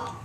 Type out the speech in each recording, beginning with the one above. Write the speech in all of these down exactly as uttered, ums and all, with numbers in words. go.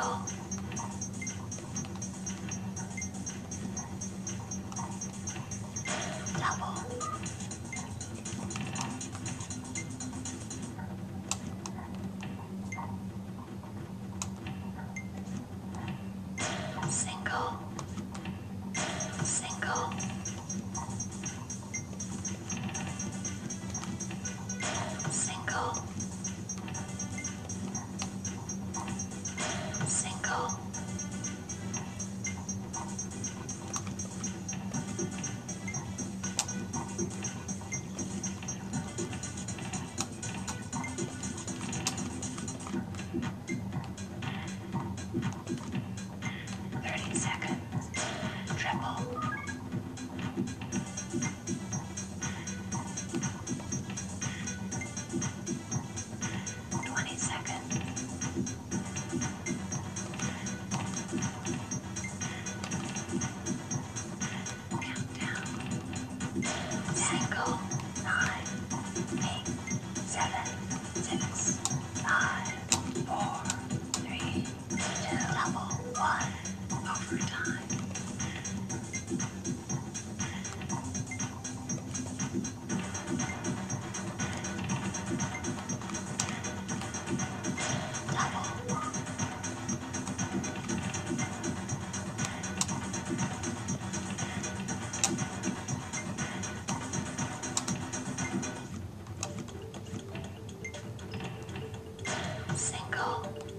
circle. Double. Single. Single. Single. Single. Single.